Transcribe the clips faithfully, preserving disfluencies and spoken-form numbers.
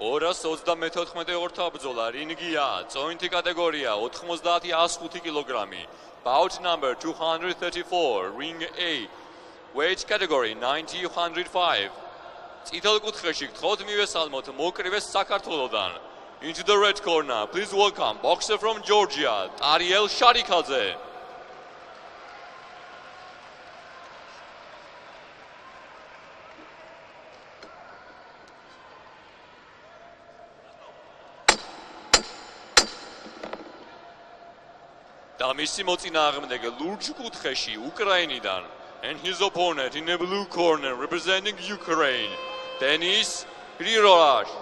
ორას ოცდამეთოთხმეტე ორთაბრძოლა რინგია წოინთი კატეგორია ოთხმოცდაათი ათს ხუთი კილოგრამი bout number two thirty-four ring A weight category nine hundred five წითელ კუთხეში გთხოვთ მივესალმოთ მოკრივეს საქართველოსთან into the red corner please welcome boxer from Georgia Tariel Sharikadze და მისი მოწინააღმდეგე ლურჯ კუთხეში უკრაინიდან and his opponent in a blue corner representing Ukraine Denys Hryhorash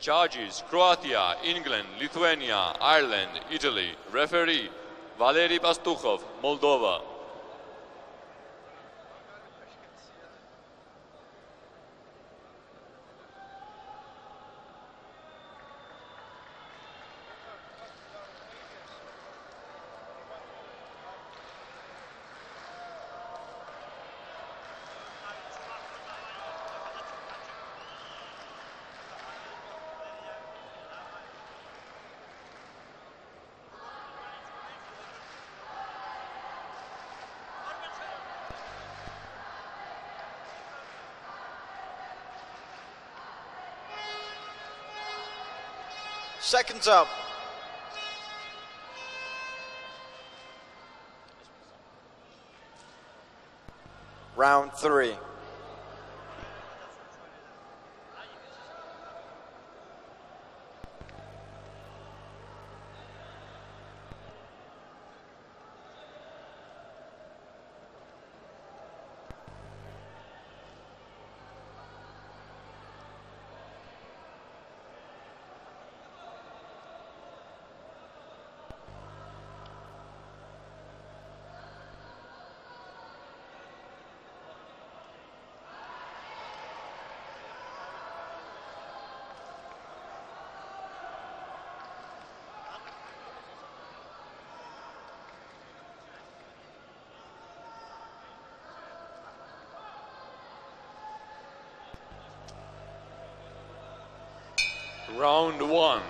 Judges Croatia England Lithuania Ireland Italy Referee Valeri Pastukhov Moldova Seconds up. Round three. Round one.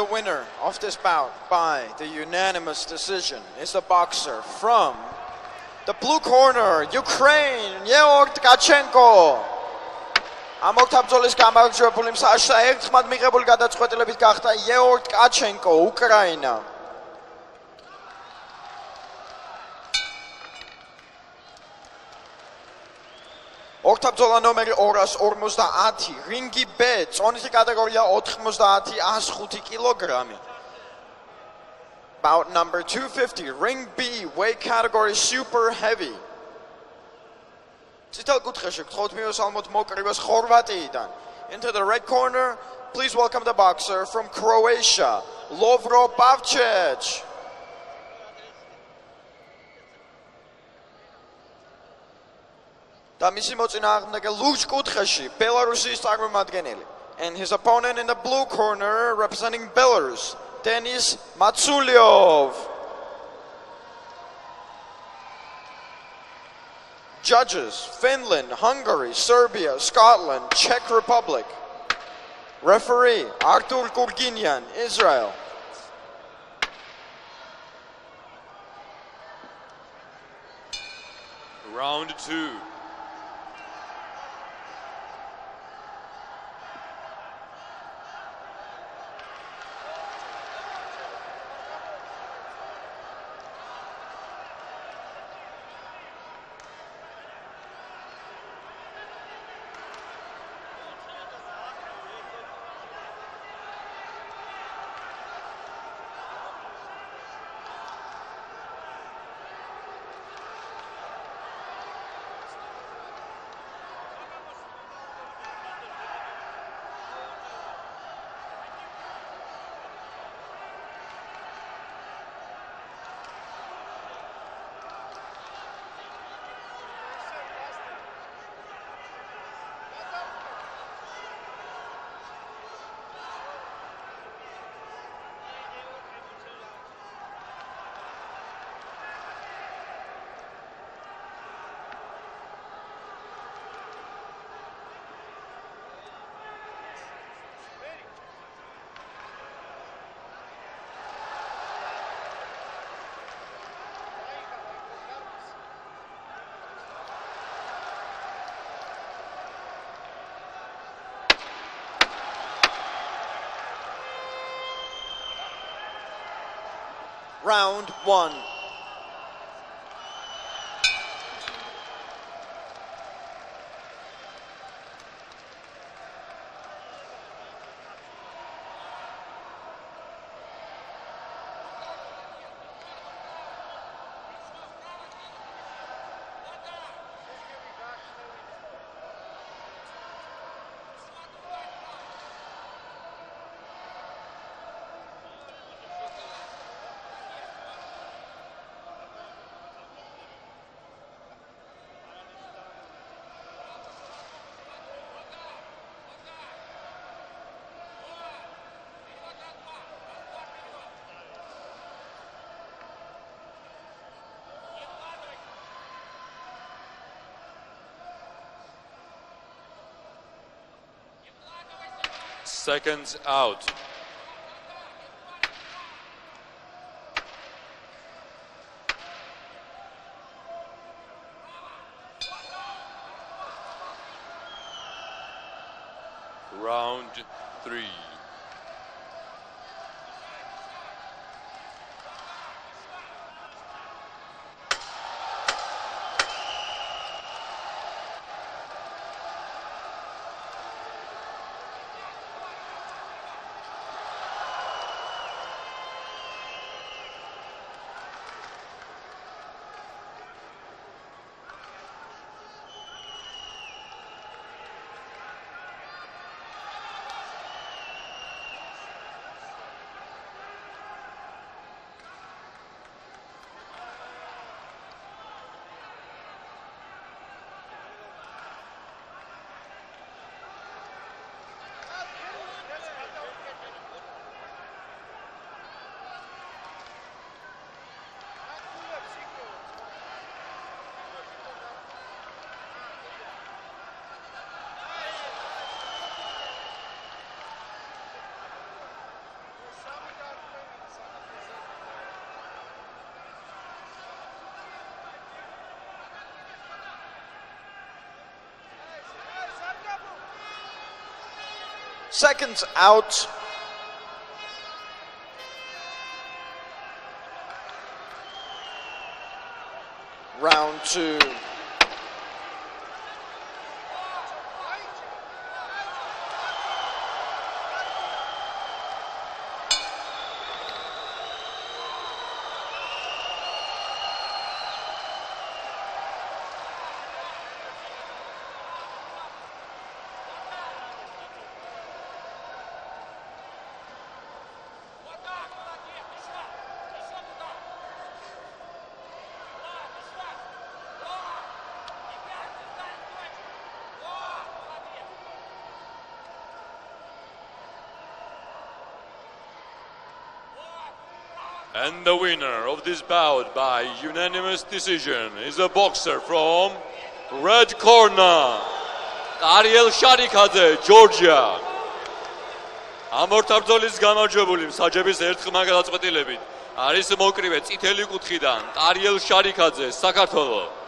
The winner of this bout by the unanimous decision is a boxer from the blue corner, Ukraine, Georg Tkachenko. Amoktabzolis gamagzhebuli msashta ertkhmad mighebuli gadatskhvetilebit gakhta Georg Tkachenko, Ukraina. Ორთაბრძოლა ნომერი ორას ორმოცდაათი, რინგი B, წონითი კატეგორია ოთხმოცდაათი ათს ხუთი კილოგრამი. Bout number two fifty, ring B, weight category super heavy. Ციტალ კუთხეში გთხოვთ მივესალმოთ მოკრივეს ხორვატიიდან. Into the red corner, please welcome the boxer from Croatia, Lovro Pavčić. And his opponent in the blue corner, representing Belarus, Denis Matsuliov. Judges, Finland, Hungary, Serbia, Scotland, Czech Republic. Referee Artur Kurginian, Israel. Round two. Round one. Seconds out. Round three. Seconds out. Round two. And the winner of this bout by unanimous decision is a boxer from red corner, Tariel Sharikadze, Georgia. Am ortabzolis gamarjobulim. Sajebis ertkmagalatspatilebi. Aris Mokrivet, Itali Kutkhidan, Tariel Sharikadze, Sakartvelov.